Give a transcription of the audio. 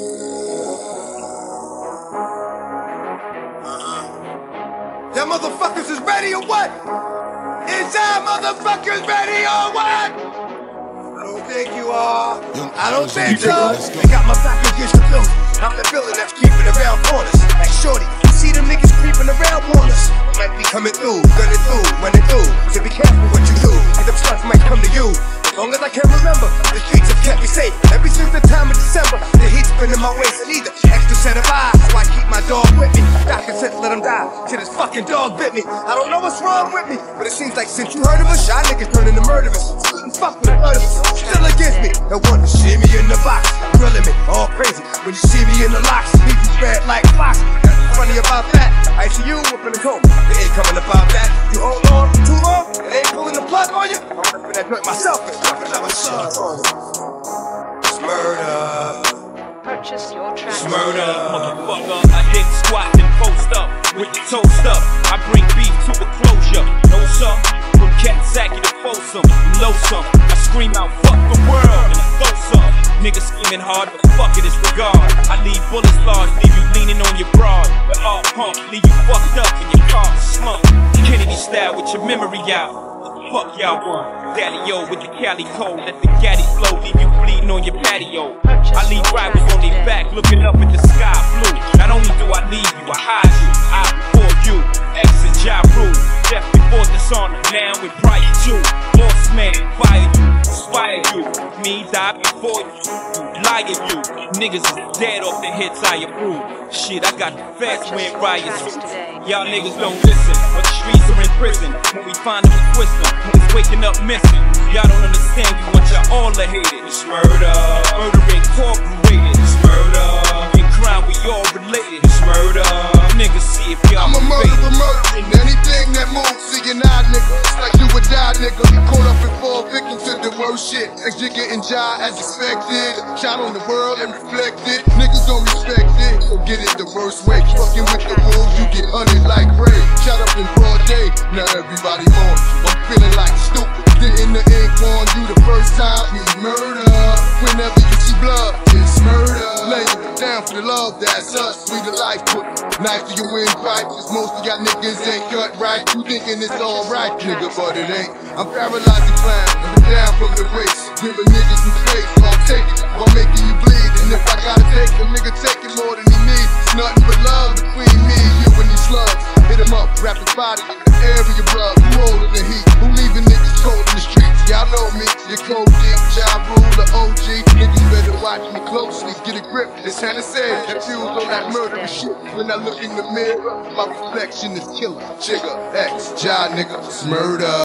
Y'all motherfuckers is ready or what? Is y'all motherfuckers ready or what? I don't think you are. I don't think so. They got my back against the building. I'm the villain that's creeping around corners. Like shorty, you see them niggas creeping around corners. Might be coming through, gunning through, running through. So be careful what you do, cause them slugs might come to you. As long as I can remember, the streets have kept me safe. Ever since the time of December, the heat's been in my waist. I need an extra set of eyes, so I keep my dog with me. Doctor said let him die, till his fucking dog bit me. I don't know what's wrong with me, but it seems like since you heard of us, y'all niggas turning to murderers. Fuck with the still against me. They want to see me in the box, grilling me all crazy. When you see me in the locks, leave you red like Fox. Nothing funny about that. ICU up in the coma. They ain't coming about that. You hold on for too long, it ain't pulling the plug on you. I'm ripping that joint myself and dropping out my shot on you. It's murder. Purchase your track. It's murder. Motherfucker, I hit squat and post up with the toast up. I bring beef to a closure. No sir, from Katzaki to Folsom, low some. I scream out, fuck the world, and I throw some. Niggas screaming hard, but fuck it, it's regard. I leave bullets large, leave you leaning on your broad. But all pump, leave you fucked up and your car slumped. Kennedy style with your memory out. Fuck y'all want. Daddy-o with the Cali cold, let the Gaddy flow, leave you bleeding on your patio. I leave rivals on their back, looking up at the sky blue. Not only do I leave you, I hide you. I before you, X and Ja Rule. Death before dishonor, now with prior to lost man, fire you, inspire you. Me die before you, lie at you. Niggas is dead off the hits I approve. Shit, I got the facts when riots. Y'all niggas don't listen, but the streets are in prison. When we find them, we twist them, when it's waking up missing. Y'all don't understand, you want y'all all to hate it. It's murder, murder incorporated. It's murder, in crime we all related. It's murder. Niggas, see if I'm a murderer, murdering anything that moves, see an eye, nigga. It's like you would die, nigga. You caught up and fall victim to the worst shit. As you getting jive as expected. Shot on the world and reflect it. Niggas don't respect it, so get it the worst way. Fucking with the wolves, you get hunted like Ray. Shot up in broad day, now everybody mourns. I'm feeling like stupid. Getting the ink on you the first time. It's murder. Whenever you see blood, it's murder. Laying down for the love, that's us. We the life put knife to your invite, cause most of y'all niggas ain't cut right. You thinking it's alright, nigga, but it ain't. I'm paralyzing clown, I'm down from the race. Giving niggas some space, so I'm taking it, I'm making you bleed. And if I gotta take a nigga, take it more than he needs. It's nothing but love between me, you and these slugs. Hit him up, wrap his body in the area, bruv. Who rolling the heat? Who leaving niggas cold in the streets? Y'all know me, your cold deep, Ja Rule, the OG. Niggas better watch me closely, get a grip. It's Hannah said, that fuels on that murderous shit. When I look in the mirror, my reflection is killer. Jigga, X, Ja, nigga, it's murder.